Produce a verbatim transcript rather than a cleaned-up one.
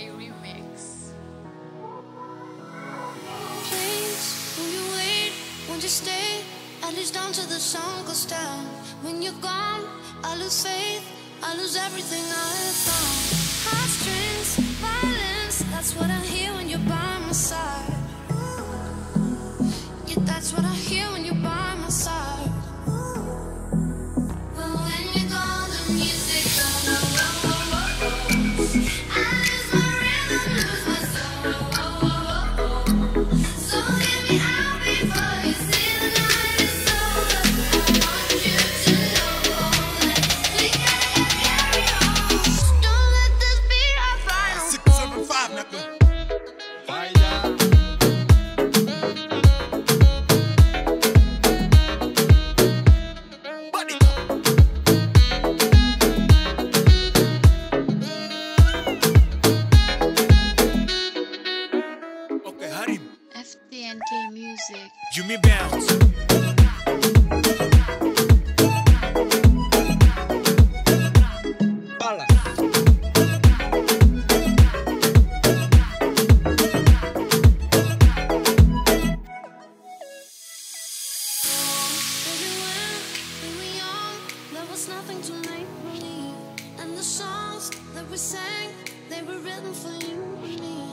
Boy remix. Please, will you wait? Won't you stay? At least until the sun goes down. When you're gone, I lose faith. I lose everything I found. Heartstrings, violence. That's what I hear when you're by my side. Yeah, that's what I hear when you're by my side. F T N K music. Jimmy Bounce. Nothing to make believe, and the songs that we sang, they were written for you and me.